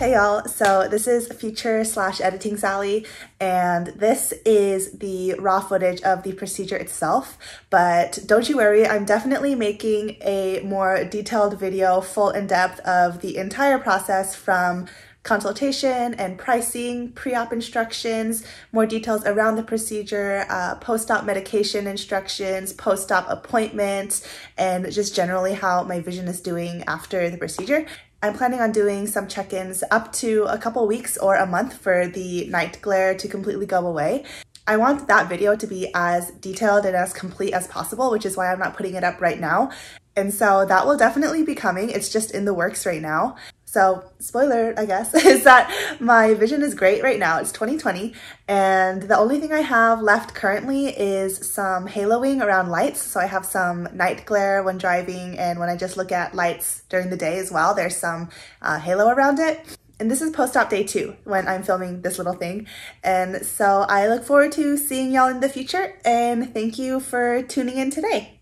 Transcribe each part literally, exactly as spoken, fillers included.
Hey y'all, so this is Future slash Editing Sally, and this is the raw footage of the procedure itself, but don't you worry, I'm definitely making a more detailed video, full in depth of the entire process from consultation and pricing, pre-op instructions, more details around the procedure, uh, post-op medication instructions, post-op appointments, and just generally how my vision is doing after the procedure. I'm planning on doing some check-ins up to a couple weeks or a month for the night glare to completely go away. I want that video to be as detailed and as complete as possible, which is why I'm not putting it up right now. And so that will definitely be coming. It's just in the works right now. So spoiler, I guess, is that my vision is great right now. It's twenty twenty, and the only thing I have left currently is some haloing around lights. So I have some night glare when driving, and when I just look at lights during the day as well, there's some uh, halo around it. And this is post-op day two when I'm filming this little thing. And so I look forward to seeing y'all in the future, and thank you for tuning in today.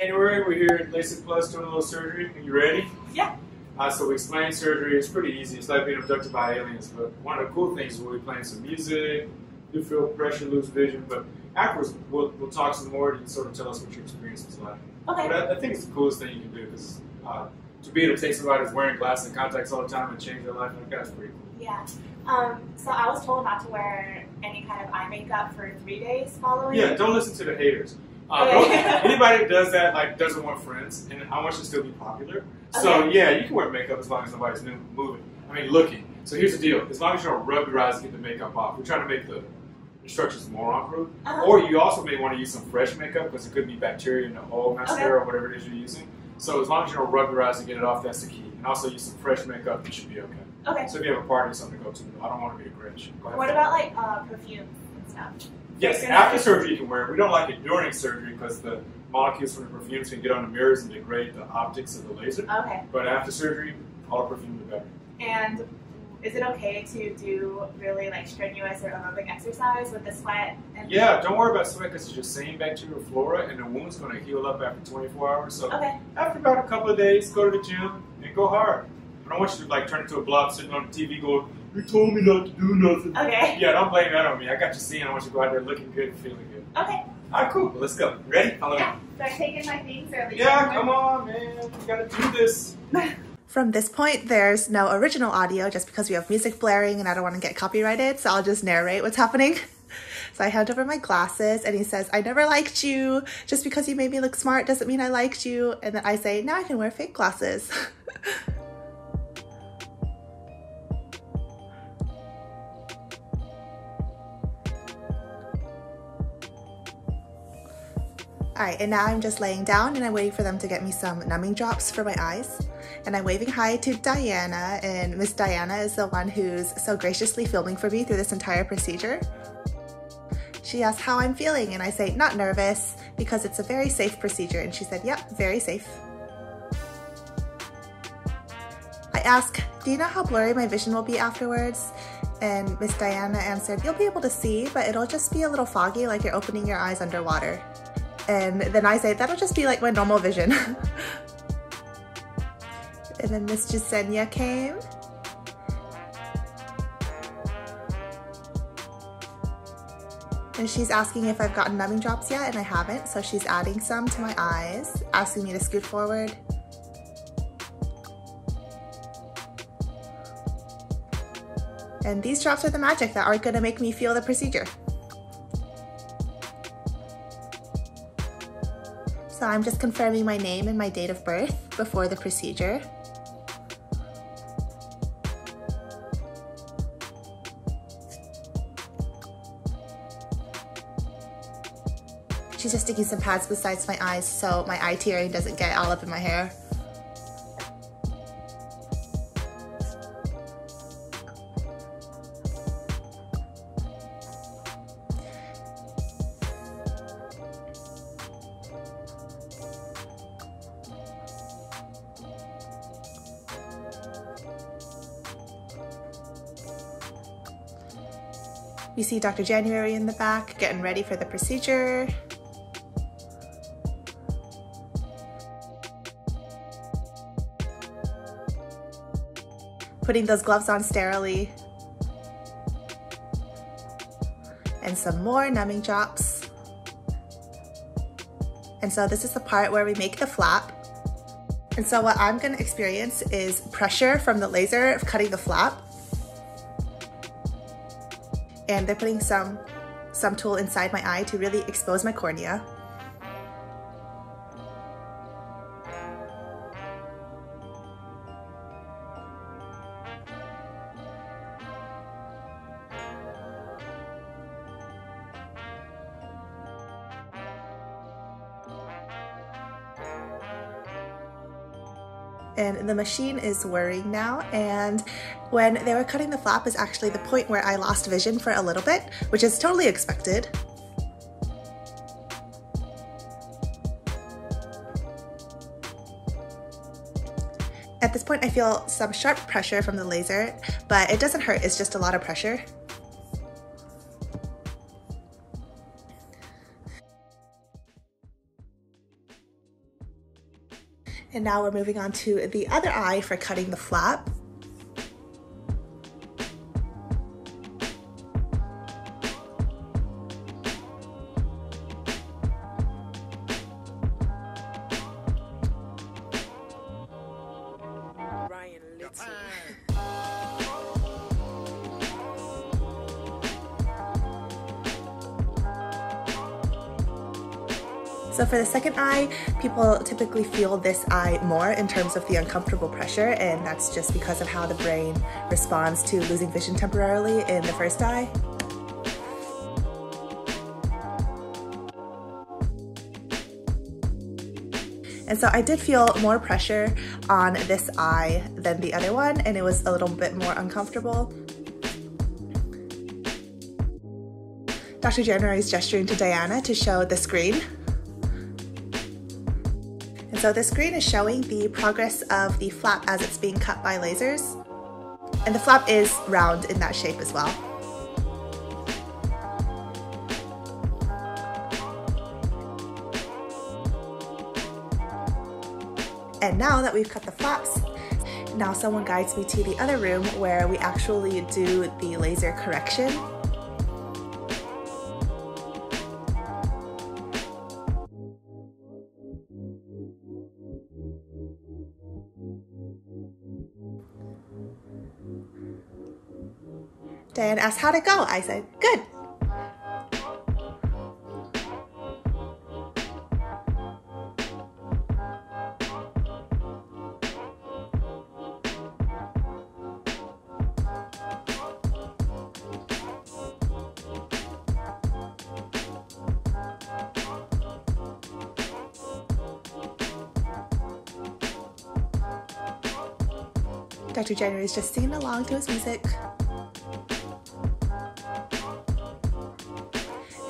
January, we're here at LASIK Plus doing a little surgery. Are you ready? Yeah. Uh, so we explain surgery. It's pretty easy. It's like being abducted by aliens. But one of the cool things is we'll be playing some music, you feel pressure, lose vision. But afterwards, we'll, we'll talk some more and sort of tell us what your experience was like. Okay. But I, I think it's the coolest thing you can do, because uh, to be able to take somebody who's wearing glasses and contacts all the time and change their life, that's pretty cool. Yeah. Um, so I was told not to wear any kind of eye makeup for three days following. Yeah, don't listen to the haters. Uh, anybody that does that, like, doesn't want friends, and I want you to still be popular. Okay. So yeah, you can wear makeup as long as nobody's moving. I mean, looking. So here's the deal: as long as you don't rub your eyes and get the makeup off, we're trying to make the instructions moron-proof. Uh-huh. Or you also may want to use some fresh makeup, because it could be bacteria in the old mascara, okay, or whatever it is you're using. So as long as you don't rub your eyes and get it off, that's the key. And also use some fresh makeup; you should be okay. Okay. So if you have a party or something to go to, I don't want to be a Grinch. What about like uh, perfume and stuff? Yes, after surgery you can wear it. We don't like it during surgery, because the molecules from the perfumes can get on the mirrors and degrade the optics of the laser. Okay. But after surgery, all perfume is better. And is it okay to do really like strenuous or aerobic exercise with the sweat? And yeah, don't worry about sweat, because it's your same bacterial flora, and the wound's going to heal up after twenty-four hours. So okay, after about a couple of days, go to the gym and go hard. I don't want you to like turn into a blob sitting on the T V going, "You told me not to do nothing." Okay. Yeah, don't blame that on me. I got you seeing. I want you to go out there looking good and feeling good. Okay. All right, cool. Well, let's go. Ready? Hello. Yeah. So I'm taking my things early. Yeah, come on, man. We gotta do this. From this point, there's no original audio, just because we have music blaring and I don't want to get copyrighted, so I'll just narrate what's happening. So I hand over my glasses, and he says, "I never liked you. Just because you made me look smart doesn't mean I liked you." And then I say, "Now I can wear fake glasses." Alright, and now I'm just laying down and I'm waiting for them to get me some numbing drops for my eyes. And I'm waving hi to Diana, and Miss Diana is the one who's so graciously filming for me through this entire procedure. She asked how I'm feeling, and I say, "Not nervous, because it's a very safe procedure." And she said, "Yep, very safe." I ask, "Do you know how blurry my vision will be afterwards?" And Miss Diana answered, "You'll be able to see, but it'll just be a little foggy, like you're opening your eyes underwater." And then I say, "That'll just be like my normal vision." And then Miss Jesenia came. And she's asking if I've gotten numbing drops yet, and I haven't. So she's adding some to my eyes, asking me to scoot forward. And these drops are the magic that are going to make me feel the procedure. So I'm just confirming my name and my date of birth before the procedure. She's just sticking some pads besides my eyes so my eye tearing doesn't get all up in my hair. You see Doctor January in the back, getting ready for the procedure. putting those gloves on sterilely, and some more numbing drops. And so this is the part where we make the flap. And so what I'm gonna experience is pressure from the laser of cutting the flap. And they're putting some, some tool inside my eye to really expose my cornea. And the machine is whirring now, and when they were cutting the flap is actually the point where I lost vision for a little bit, which is totally expected. At this point I feel some sharp pressure from the laser, but it doesn't hurt, it's just a lot of pressure. And now we're moving on to the other eye for cutting the flap. Ryan Little. So for the second eye, people typically feel this eye more in terms of the uncomfortable pressure, and that's just because of how the brain responds to losing vision temporarily in the first eye. And so I did feel more pressure on this eye than the other one, and it was a little bit more uncomfortable. Doctor January is gesturing to Diana to show the screen. So the screen is showing the progress of the flap as it's being cut by lasers. And the flap is round in that shape as well. And now that we've cut the flaps, now someone guides me to the other room where we actually do the laser correction. Diane asked, how'd it go? I said, good. Doctor January is just singing along to his music.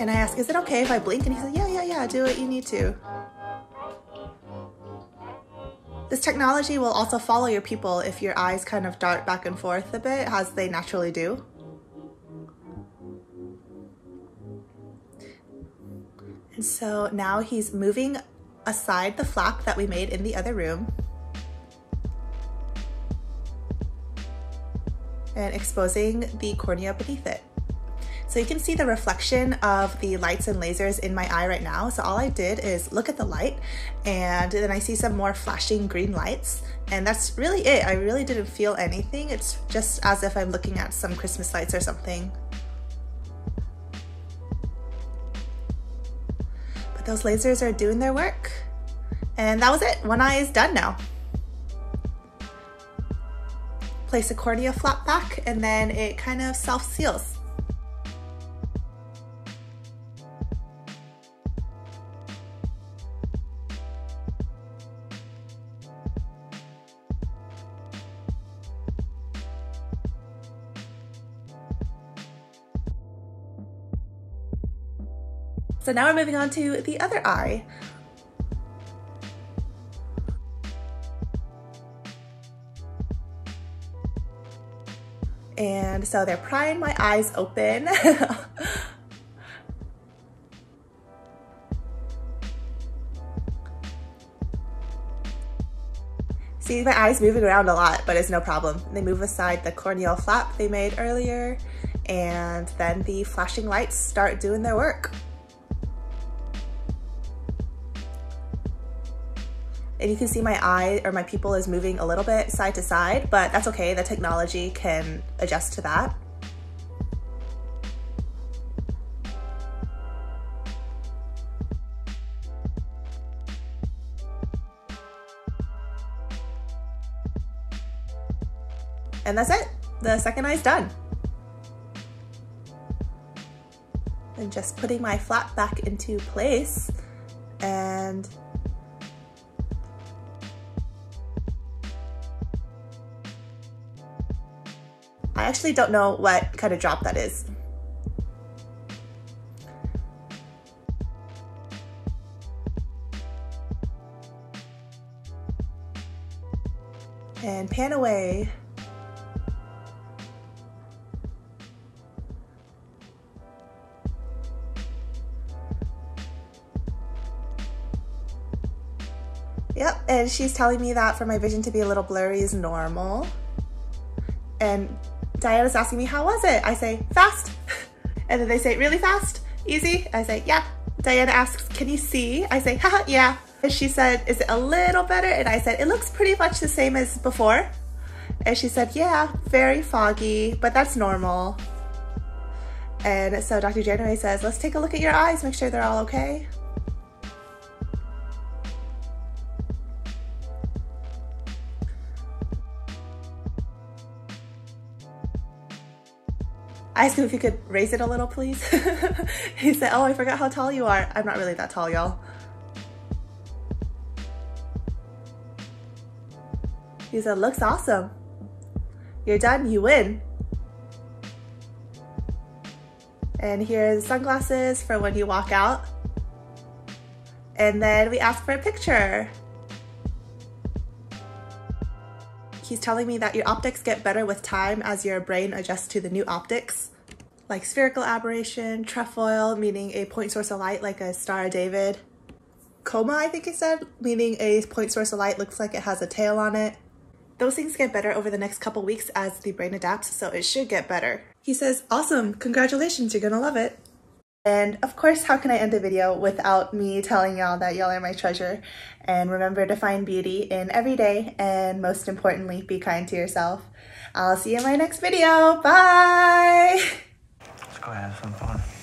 And I ask, is it okay if I blink? And he says, yeah, yeah, yeah, do what you need to. This technology will also follow your pupil if your eyes kind of dart back and forth a bit, as they naturally do. And so now he's moving aside the flap that we made in the other room and exposing the cornea beneath it. So you can see the reflection of the lights and lasers in my eye right now. So all I did is look at the light, and then I see some more flashing green lights, and that's really it. I really didn't feel anything. It's just as if I'm looking at some Christmas lights or something. But those lasers are doing their work. And that was it. One eye is done now. Place the cornea flap back, and then it kind of self-seals. So now we're moving on to the other eye. And so they're prying my eyes open. See my eyes moving around a lot, but it's no problem. They move aside the corneal flap they made earlier, and then the flashing lights start doing their work. And you can see my eye or my pupil is moving a little bit side to side, but that's okay. The technology can adjust to that. And that's it. The second eye's done. And just putting my flap back into place and I actually don't know what kind of drop that is. And pan away. Yep, and she's telling me that for my vision to be a little blurry is normal. And Diana's asking me, how was it? I say, fast. And then they say, really fast? Easy? I say, yeah. Diana asks, can you see? I say, haha, yeah. And she said, is it a little better? And I said, it looks pretty much the same as before. And she said, yeah, very foggy, but that's normal. And so Doctor January says, let's take a look at your eyes, make sure they're all okay. I asked him if you could raise it a little, please. He said, oh, I forgot how tall you are. I'm not really that tall, y'all. He said, looks awesome. You're done, you win. And here's sunglasses for when you walk out. And then we asked for a picture. He's telling me that your optics get better with time as your brain adjusts to the new optics, like spherical aberration, trefoil, meaning a point source of light like a Star of David, coma, I think he said, meaning a point source of light looks like it has a tail on it. Those things get better over the next couple weeks as the brain adapts, so it should get better. He says, awesome, congratulations, you're gonna love it. And of course, how can I end a video without me telling y'all that y'all are my treasure? And remember to find beauty in every day, and most importantly, be kind to yourself. I'll see you in my next video. Bye! Let's go have some fun.